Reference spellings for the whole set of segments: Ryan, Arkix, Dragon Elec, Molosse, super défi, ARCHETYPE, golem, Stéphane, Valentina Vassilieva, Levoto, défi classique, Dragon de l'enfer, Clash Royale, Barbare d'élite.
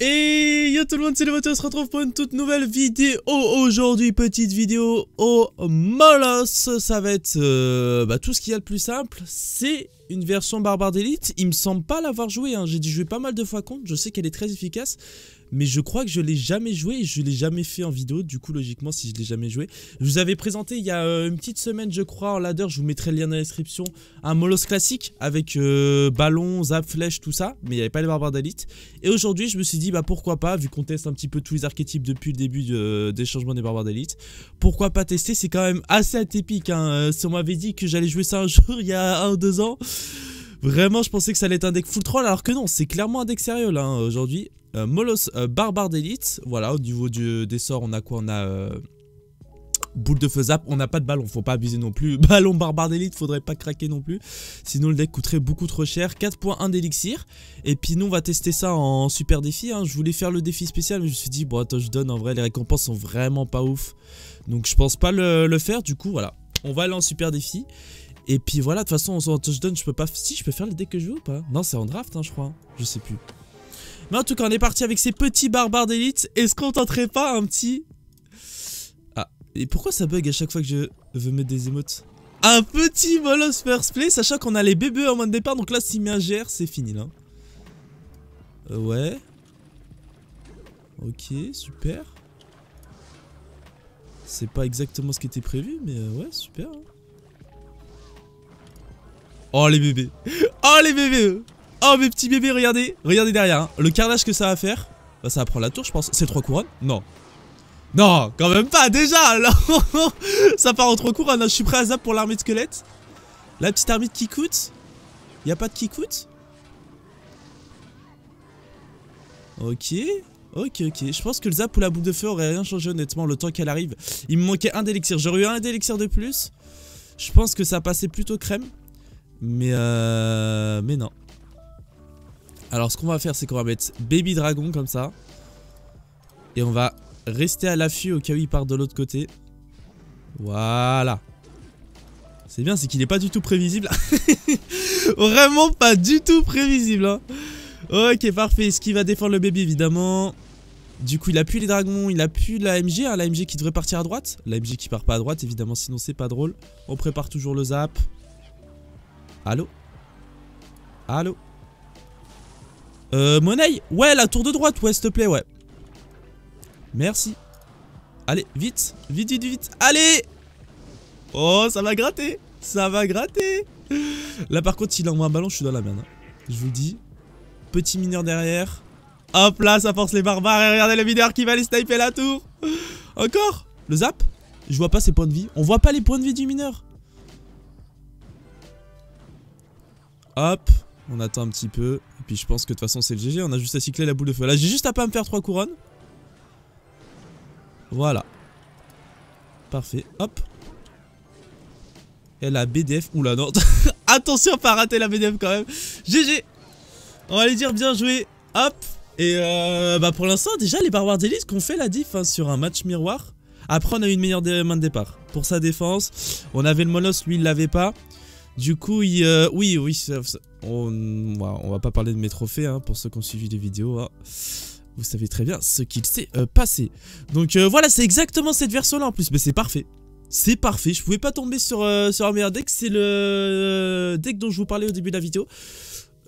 Et yo tout le monde, c'est Levoto, on se retrouve pour une toute nouvelle vidéo. Aujourd'hui, petite vidéo au Molosse. Ça va être tout ce qu'il y a de plus simple. C'est une version Barbare d'élite. Il me semble pas l'avoir joué, hein. J'ai dû jouer pas mal de fois contre. Je sais qu'elle est très efficace, mais je crois que je l'ai jamais joué et je l'ai jamais fait en vidéo. Du coup, logiquement, si je l'ai jamais joué, je vous avais présenté il y a une petite semaine, je crois, en ladder. Je vous mettrai le lien dans la description. Un Molosse classique avec ballon, zap, flèche, tout ça. Mais il n'y avait pas les barbares d'élite. Et aujourd'hui, je me suis dit, bah pourquoi pas, vu qu'on teste un petit peu tous les archétypes depuis le début des changements des barbares d'élite, pourquoi pas tester. C'est quand même assez atypique, hein. Si on m'avait dit que j'allais jouer ça un jour, il y a 1 ou 2 ans, vraiment, je pensais que ça allait être un deck full troll, alors que non, c'est clairement un deck sérieux là, hein, aujourd'hui. Molosse, Barbare d'élite. Voilà, au niveau des sorts, on a quoi? On a boule de feu zap. On n'a pas de ballon, faut pas abuser non plus. Ballon Barbare d'élite, faudrait pas craquer non plus, sinon le deck coûterait beaucoup trop cher. 4.1 d'élixir. Et puis nous, on va tester ça en super défi, hein. Je voulais faire le défi spécial, mais je me suis dit, bon attends, je donne, en vrai les récompenses sont vraiment pas ouf, donc je pense pas le faire. Du coup voilà, on va aller en super défi. Et puis voilà, de toute façon en touchdown je peux pas. Si je peux faire le deck que je veux ou pas? Non, c'est en draft, hein, je crois, hein. Je sais plus. Mais en tout cas, on est parti avec ces petits barbares d'élite. Est-ce qu'on tenterait pas un petit... Ah, et pourquoi ça bug à chaque fois que je veux mettre des émotes? Un petit Molosse first play, sachant qu'on a les bébés en main de départ. Donc là, s'il met un GR, c'est fini là. Ouais. Ok, super. C'est pas exactement ce qui était prévu, mais ouais, super, hein. Oh les bébés. Oh les bébés. Oh mes petits bébés, regardez. Regardez derrière, hein. Le carnage que ça va faire. Bah, ça va prendre la tour je pense. C'est 3 couronnes? Non. Non, quand même pas déjà là. Ça part en 3 couronnes, hein. Je suis prêt à zap pour l'armée de squelettes. La petite armée de kikout. Y'a pas de kikout? Ok. Ok, ok. Je pense que le zap ou la boule de feu aurait rien changé honnêtement le temps qu'elle arrive. Il me manquait un d'élixir. J'aurais eu un d'élixir de plus. Je pense que ça passait plutôt crème. Mais non. Alors ce qu'on va faire, c'est qu'on va mettre Baby Dragon comme ça. Et on va rester à l'affût au cas où il part de l'autre côté. Voilà. C'est bien, c'est qu'il n'est pas du tout prévisible. Vraiment pas du tout prévisible, hein. Ok, parfait. Ce qui va défendre le bébé évidemment. Du coup il appuie les dragons, il appuie la MG, hein, la MG qui devrait partir à droite. La MG qui part pas à droite évidemment, sinon c'est pas drôle. On prépare toujours le zap. Allô? Allô? Monnaie? Ouais, la tour de droite, ouais, s'il te plaît, ouais. Merci. Allez, vite, vite, vite, vite. Allez! Oh, ça va gratter. Ça va gratter. Là, par contre, s'il envoie un ballon, je suis dans la merde, hein. Je vous le dis. Petit mineur derrière. Hop là, ça force les barbares. Et regardez le mineur qui va aller sniper la tour. Encore? Le zap? Je vois pas ses points de vie. On voit pas les points de vie du mineur. Hop. On attend un petit peu. Et puis je pense que de toute façon c'est le GG. On a juste à cycler la boule de feu. Là j'ai juste à pas me faire 3 couronnes. Voilà. Parfait. Hop. Et la BDF. Oula non. Attention à pas rater la BDF quand même. GG. On va lui dire bien joué. Hop. Et pour l'instant déjà les barbares d'élite qu'on fait la diff, hein, sur un match miroir. Après on a eu une meilleure main de départ. Pour sa défense. On avait le Molosse. Lui il l'avait pas. Du coup, on va pas parler de mes trophées, hein, pour ceux qui ont suivi les vidéos, hein. Vous savez très bien ce qu'il s'est passé. Donc voilà, c'est exactement cette version-là en plus, mais c'est parfait. C'est parfait, je pouvais pas tomber sur un meilleur deck, c'est le deck dont je vous parlais au début de la vidéo,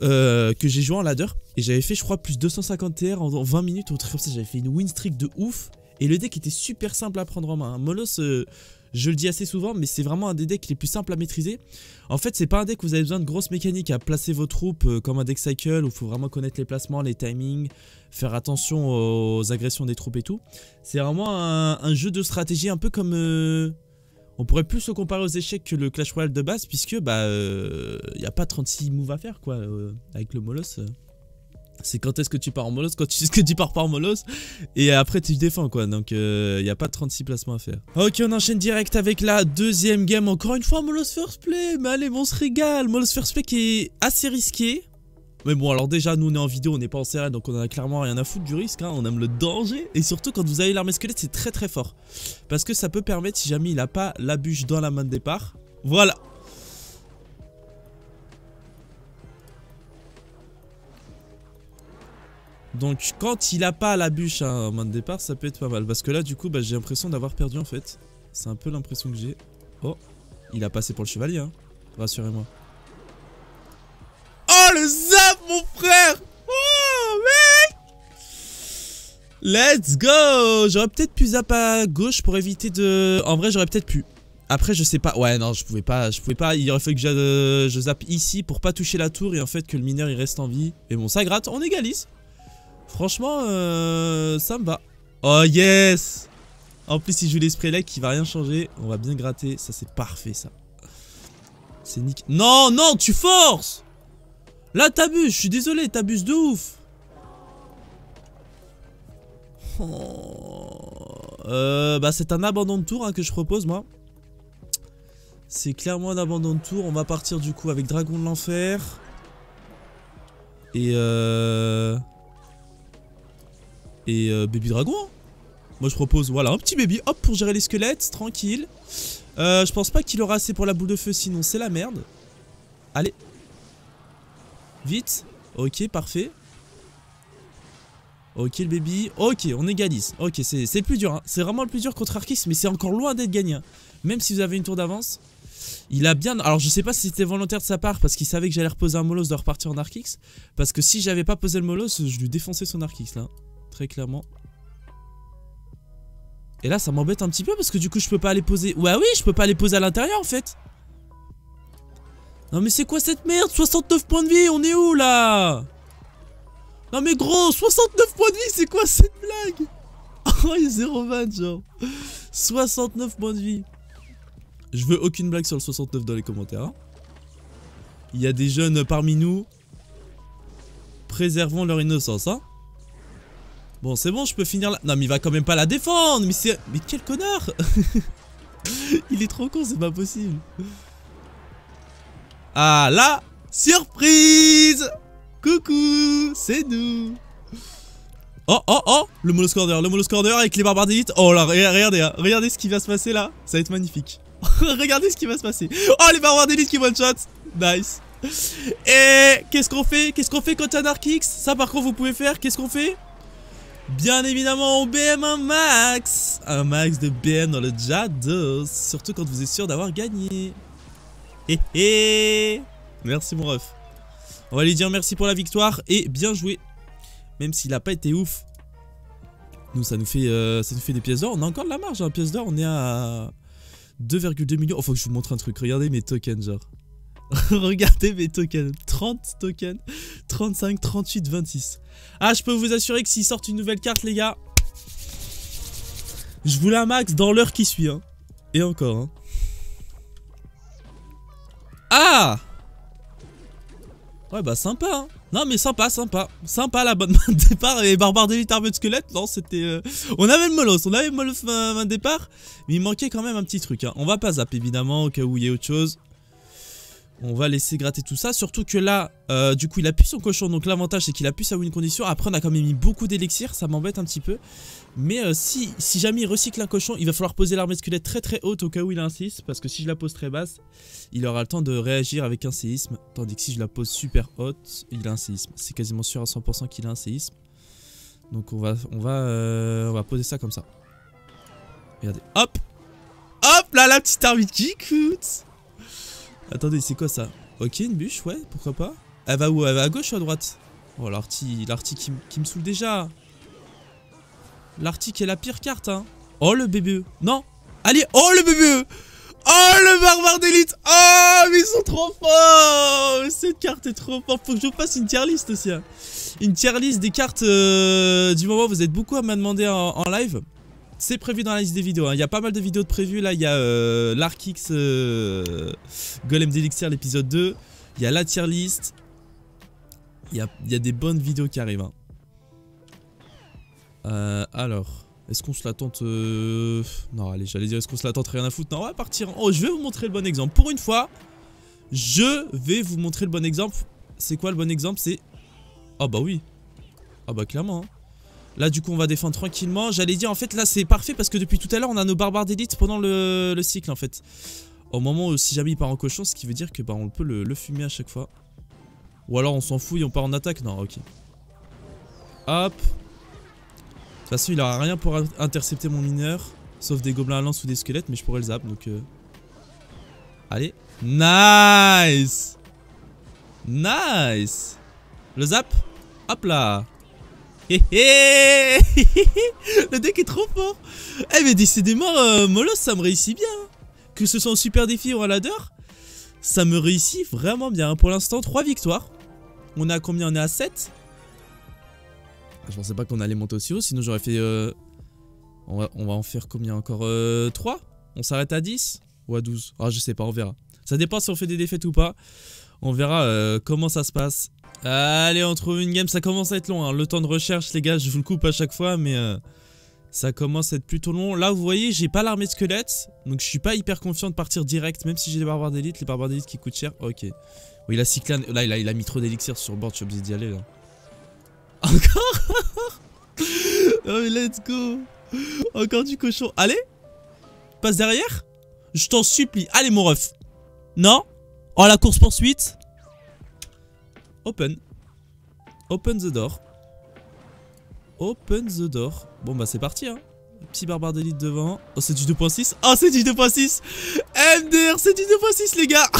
que j'ai joué en ladder, et j'avais fait je crois plus 250 TR en 20 minutes, ou truc comme ça, j'avais fait une win streak de ouf, et le deck était super simple à prendre en main, hein. Molosse... je le dis assez souvent, mais c'est vraiment un des decks les plus simples à maîtriser. En fait, c'est pas un deck où vous avez besoin de grosses mécaniques à placer vos troupes, comme un deck cycle où il faut vraiment connaître les placements, les timings, faire attention aux agressions des troupes et tout. C'est vraiment un jeu de stratégie un peu comme... on pourrait plus le comparer aux échecs que le Clash Royale de base, puisque y a pas 36 moves à faire quoi, avec le Molosse. C'est quand est-ce que tu pars en Molosse, quand tu sais que tu pars pas en Molosse, et après tu défends quoi, donc il n'y a pas 36 placements à faire. Ok, on enchaîne direct avec la deuxième game, encore une fois Molosse first play, mais allez on se régale. Molosse first play qui est assez risqué, mais bon alors déjà nous on est en vidéo, on n'est pas en série, donc on en a clairement rien à foutre du risque, hein. On aime le danger, et surtout quand vous avez l'armée squelette c'est très très fort, parce que ça peut permettre si jamais il a pas la bûche dans la main de départ, voilà. Donc quand il a pas la bûche en main de départ, ça peut être pas mal. Parce que là du coup bah, j'ai l'impression d'avoir perdu en fait. C'est un peu l'impression que j'ai. Oh, il a passé pour le chevalier hein. Rassurez-moi. Oh le zap mon frère. Oh mec, let's go. J'aurais peut-être pu zap à gauche pour éviter de... En vrai j'aurais peut-être pu. Après je sais pas, ouais non je pouvais pas, il aurait fallu que je zappe ici pour pas toucher la tour et en fait que le mineur il reste en vie. Mais bon ça gratte, on égalise. Franchement ça me va. Oh yes. En plus il joue l'esprit Elec qui va rien changer. On va bien gratter, ça c'est parfait ça. C'est nickel. Non non tu forces. Là t'abuses, je suis désolé, t'abuses de ouf. Oh. Bah c'est un abandon de tour hein, que je propose moi. C'est clairement un abandon de tour. On va partir du coup avec Dragon de l'enfer. Et Baby Dragon. Moi je propose, voilà, un petit baby. Hop, pour gérer les squelettes, tranquille. Je pense pas qu'il aura assez pour la boule de feu. Sinon c'est la merde. Allez. Vite. Ok, parfait. Ok le baby, ok on égalise. Ok c'est le plus dur, hein. C'est vraiment le plus dur contre Arkix. Mais c'est encore loin d'être gagné hein. Même si vous avez une tour d'avance. Il a bien, alors je sais pas si c'était volontaire de sa part, parce qu'il savait que j'allais reposer un Molosse de repartir en Arkix. Parce que si j'avais pas posé le Molosse, je lui défonçais son Arkix là, très clairement. Et là ça m'embête un petit peu, parce que du coup je peux pas aller poser. Ouais oui je peux pas aller poser à l'intérieur en fait. Non mais c'est quoi cette merde, 69 points de vie, on est où là? Non mais gros, 69 points de vie, c'est quoi cette blague? Oh, il y a 0 match, genre. 69 points de vie. Je veux aucune blague sur le 69 dans les commentaires. Hein. Il y a des jeunes parmi nous. Préservons leur innocence, hein. Bon, c'est bon, je peux finir là. Non mais il va quand même pas la défendre, mais c'est... Mais quel connard. Il est trop con, c'est pas possible. Ah là, surprise. Coucou, c'est nous. Oh, oh, oh, le Molosse corner, avec les barbares d'élite. Oh là, regardez, hein, regardez ce qui va se passer là. Ça va être magnifique. Regardez ce qui va se passer. Oh, les barbares d'élite qui one-shot. Nice. Et qu'est-ce qu'on fait? Qu'est-ce qu'on fait quand t'as un Arkix? Ça, par contre, vous pouvez faire. Qu'est-ce qu'on fait? Bien évidemment, on BM un max. Un max de BM dans le Jados. Surtout quand vous êtes sûr d'avoir gagné. Hé hé. Merci, mon ref. On va lui dire merci pour la victoire et bien joué. Même s'il n'a pas été ouf. Nous ça nous fait des pièces d'or. On a encore de la marge hein. Pièces d'or on est à 2,2 millions. Oh faut que je vous montre un truc. Regardez mes tokens genre. Regardez mes tokens. 30 tokens. 35, 38, 26. Ah je peux vous assurer que s'ils sortent une nouvelle carte les gars, je vous la max dans l'heure qui suit hein. Et encore hein. Ah. Ouais bah sympa hein. Non mais sympa, sympa la bonne main de départ. Et barbare d'élite armée de squelette. Non c'était... On avait le Molosse, main de départ. Mais il manquait quand même un petit truc hein. On va pas zapper évidemment au cas où il y a autre chose. On va laisser gratter tout ça. Surtout que là du coup il appuie son cochon. Donc l'avantage c'est qu'il appuie sa win condition. Après on a quand même mis beaucoup d'élixirs, ça m'embête un petit peu. Mais si jamais il recycle un cochon, il va falloir poser l'armée de squelette très haute au cas où il a un séisme. Parce que si je la pose très basse, il aura le temps de réagir avec un séisme. Tandis que si je la pose super haute, il a un séisme. C'est quasiment sûr à 100% qu'il a un séisme. Donc on va poser ça comme ça. Regardez, hop. Hop là la petite armée qui coûte. Attendez, c'est quoi ça? Ok, une bûche, ouais, pourquoi pas. Elle va où? Elle va à gauche ou à droite? Oh, l'arty qui me saoule déjà. L'arty qui est la pire carte, hein. Oh, le BBE. Non. Allez, oh, le BBE. Oh, le barbare d'élite. Oh, mais ils sont trop forts. Cette carte est trop forte. Faut que je fasse une tier list aussi, hein. Une tier list des cartes du moment. Vous êtes beaucoup à me demander en live. C'est prévu dans la liste des vidéos, hein. Il y a pas mal de vidéos de prévues. Là, il y a l'Arkix Golem d'Élixir, l'épisode 2. Il y a la tier list. Il y a des bonnes vidéos qui arrivent. Hein. Alors, est-ce qu'on se la tente Non, allez, j'allais dire, est-ce qu'on se la tente? Rien à foutre. Non, on va partir. Oh, je vais vous montrer le bon exemple. Pour une fois, je vais vous montrer le bon exemple. C'est quoi le bon exemple? C'est... Ah bah oui. Ah bah clairement, hein. Là du coup on va défendre tranquillement. J'allais dire en fait là c'est parfait parce que depuis tout à l'heure on a nos barbares d'élite pendant le cycle en fait. Au moment où si jamais il part en cochon, ce qui veut dire que bah on peut le fumer à chaque fois. Ou alors on s'en fout et on part en attaque. Non ok. Hop. De toute façon il aura rien pour intercepter mon mineur. Sauf des gobelins à lance ou des squelettes. Mais je pourrais le zap donc Allez. Nice. Nice. Le zap. Hop là. Le deck est trop fort. Eh mais décidément Molosse ça me réussit bien hein. Que ce soit en super défi ou en ladder, ça me réussit vraiment bien hein. Pour l'instant 3 victoires. On est à combien? On est à 7. Je pensais pas qu'on allait monter aussi haut. Sinon j'aurais fait on va en faire combien encore 3. On s'arrête à 10 ou à 12. Ah je sais pas, on verra. Ça dépend si on fait des défaites ou pas. On verra comment ça se passe. Allez, on trouve une game. Ça commence à être long hein. Le temps de recherche les gars, je vous le coupe à chaque fois. Mais ça commence à être plutôt long. Là vous voyez j'ai pas l'armée de squelettes. Donc je suis pas hyper confiant de partir direct. Même si j'ai les barbares d'élite. Les barbares d'élite qui coûtent cher. Ok. Oui, il a cyclane. Là il a mis trop d'élixir sur le board. Je suis obligé d'y aller là. Encore. Oh mais let's go. Encore du cochon. Allez. Passe derrière. Je t'en supplie. Allez mon ref. Non. Oh la course poursuite. Open. Open the door. Open the door. Bon bah c'est parti hein. Petit barbare d'élite devant. Oh c'est du 2.6. Oh c'est du 2.6. MDR c'est du 2.6 les gars.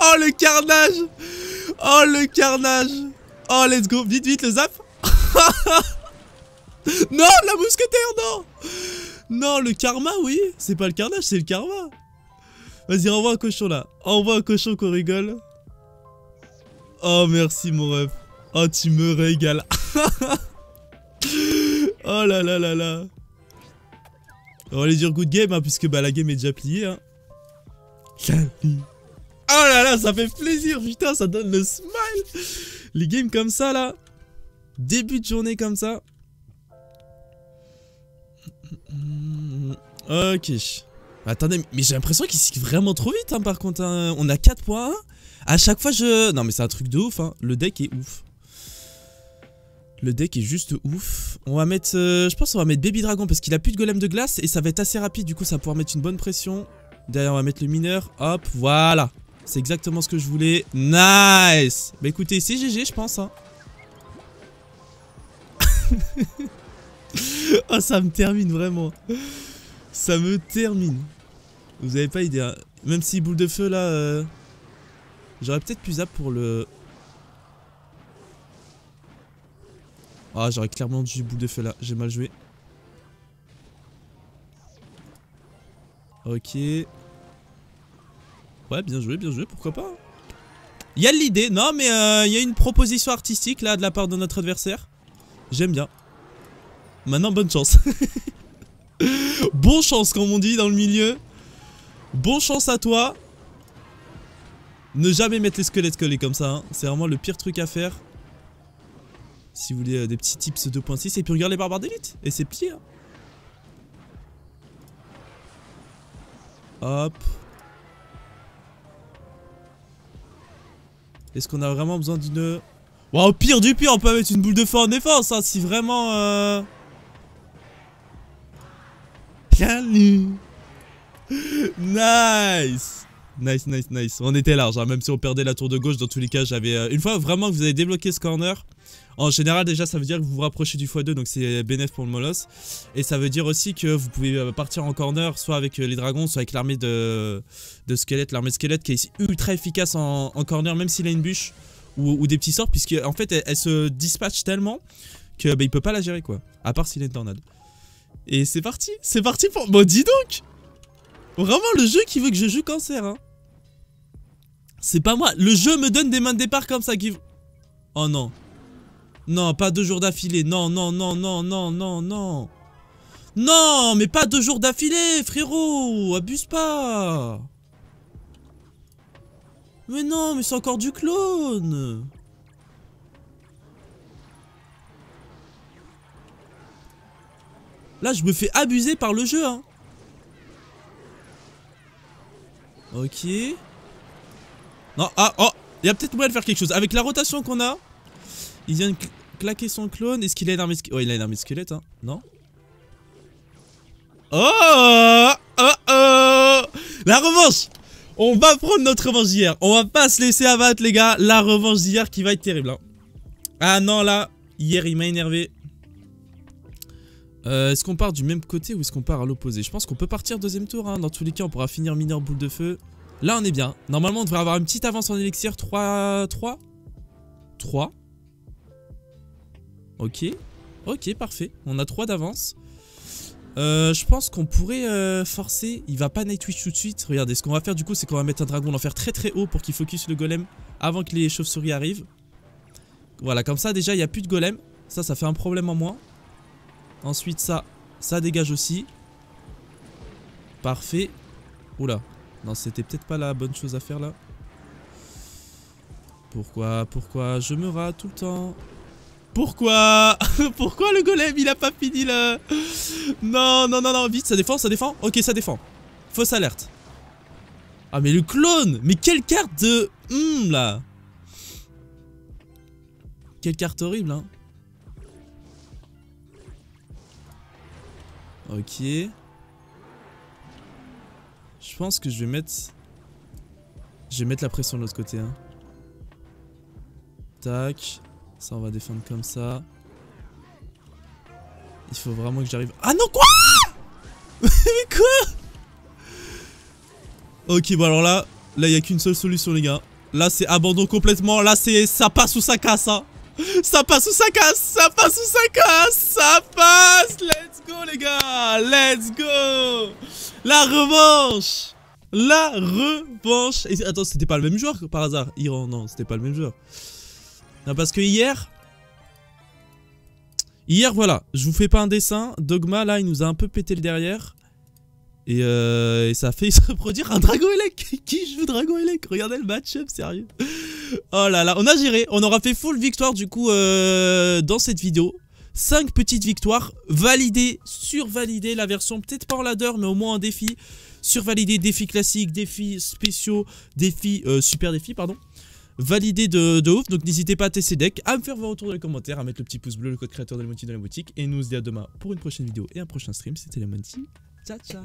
Oh le carnage. Oh le carnage. Oh let's go. Vite vite le zap. Non la mousquetaire non. Non le karma oui. C'est pas le carnage c'est le karma. Vas-y envoie un cochon là. Envoie un cochon qu'on rigole. Oh merci mon ref. Oh tu me régales. Oh là là là là. On va les dire good game hein, puisque bah la game est déjà pliée hein. Oh là là ça fait plaisir. Putain ça donne le smile. Les games comme ça là. Début de journée comme ça. Ok. Attendez mais j'ai l'impression qu'ils cyclent vraiment trop vite hein, par contre hein. On a 4 points. À chaque fois je... Non mais c'est un truc de ouf hein. Le deck est ouf. Le deck est juste ouf. On va mettre... je pense qu'on va mettre Baby Dragon parce qu'il a plus de golem de glace. Et ça va être assez rapide. Du coup ça va pouvoir mettre une bonne pression. Derrière on va mettre le mineur. Hop voilà. C'est exactement ce que je voulais. Nice. Bah écoutez c'est GG je pense hein. Oh ça me termine vraiment. Ça me termine. Vous avez pas idée hein. Même si boule de feu là j'aurais peut-être plus zap pour le... Ah, j'aurais clairement dû boule de feu là. J'ai mal joué. Ok. Ouais, bien joué, pourquoi pas. Il y a l'idée, non mais il y a une proposition artistique là de la part de notre adversaire. J'aime bien. Maintenant, bonne chance. Bon chance comme on dit dans le milieu. Bon chance à toi. Ne jamais mettre les squelettes collés comme ça hein. C'est vraiment le pire truc à faire. Si vous voulez des petits tips 2.6. Et puis regarde les barbares d'élite. Et c'est plié hein. Hop. Est-ce qu'on a vraiment besoin d'une... Wow, au pire du pire on peut mettre une boule de feu en défense hein, si vraiment Nice. Nice, nice, nice. On était large, hein. Même si on perdait la tour de gauche, dans tous les cas, j'avais... Une fois vraiment que vous avez débloqué ce corner, en général, déjà, ça veut dire que vous vous rapprochez du x2, donc c'est bénéf pour le Molosse. Et ça veut dire aussi que vous pouvez partir en corner, soit avec les dragons, soit avec l'armée de squelettes. L'armée de squelettes qui est ultra efficace en corner, même s'il a une bûche ou des petits sorts, puisque en fait, elle se dispatche tellement que bah, il peut pas la gérer, quoi. À part s'il a une tornade. Et c'est parti pour... Bon, dis donc. Vraiment, le jeu qui veut que je joue cancer, hein. C'est pas moi. Le jeu me donne des mains de départ comme ça qui... Oh non. Non, pas 2 jours d'affilée. Non, non, non, non, non, non, non. Non, mais pas 2 jours d'affilée, frérot. Abuse pas. Mais non, mais c'est encore du clone. Là, je me fais abuser par le jeu, hein. Ok. Non, ah, oh, il y a peut-être moyen de faire quelque chose. Avec la rotation qu'on a, il vient de claquer son clone. Est-ce qu'il a une armée de squelette? Ouais, il a une armée de squelette, hein. Non. Oh, oh, oh. La revanche. On va prendre notre revanche d'hier. On va pas se laisser abattre, les gars. La revanche d'hier qui va être terrible, hein. Ah non, là, Hier, il m'a énervé. Est-ce qu'on part du même côté ou est-ce qu'on part à l'opposé? Je pense qu'on peut partir deuxième tour, hein. Dans tous les cas, on pourra finir mineur boule de feu. Là, on est bien. Normalement, on devrait avoir une petite avance en élixir. 3. Ok. Ok, parfait. On a 3 d'avance. Je pense qu'on pourrait forcer. Il va pas Nightwitch tout de suite. Regardez, ce qu'on va faire du coup, c'est qu'on va mettre un dragon d'enfer très très haut pour qu'il focus le golem avant que les chauves-souris arrivent. Voilà, comme ça déjà il n'y a plus de golem. Ça, ça fait un problème en moins. Ensuite ça, ça dégage aussi. Parfait. Oula, non, c'était peut-être pas la bonne chose à faire là. Pourquoi je me rate tout le temps? Pourquoi le golem il a pas fini là? Non, vite, ça défend. Ok, ça défend. Fausse alerte. Ah mais le clone. Mais quelle carte de... là. Quelle carte horrible, hein. Ok. Je pense que je vais mettre... la pression de l'autre côté, hein. Tac. Ça, on va défendre comme ça. Il faut vraiment que j'arrive... Ah non, quoi? Mais quoi? Ok, bon alors là, il n'y a qu'une seule solution, les gars. Là, c'est abandon complètement. Là, c'est ça passe ou ça casse, hein. Ça passe ou ça casse. Let's go, les gars. Let's go. La revanche. Et, attends, c'était pas le même joueur par hasard? Iran, non, c'était pas le même joueur. Non, parce que hier, voilà, je vous fais pas un dessin. Dogma, là, il nous a un peu pété le derrière. Et ça a fait se reproduire un Dragon Elec. Qui joue Dragon Elec? Regardez le match-up, sérieux. Oh là là, on a géré. On aura fait full victoire, du coup, dans cette vidéo. 5 petites victoires. Validées, survalidées. La version, peut-être pas en ladder, mais au moins en défi. Survalidées, défis classiques, défis spéciaux, défis, super défis, pardon. Validé de ouf, donc n'hésitez pas à tester deck, à me faire vos retours dans les commentaires, à mettre le petit pouce bleu, le code créateur de la moitié dans la boutique, et nous on se dit à demain pour une prochaine vidéo et un prochain stream. C'était la Monty, ciao ciao.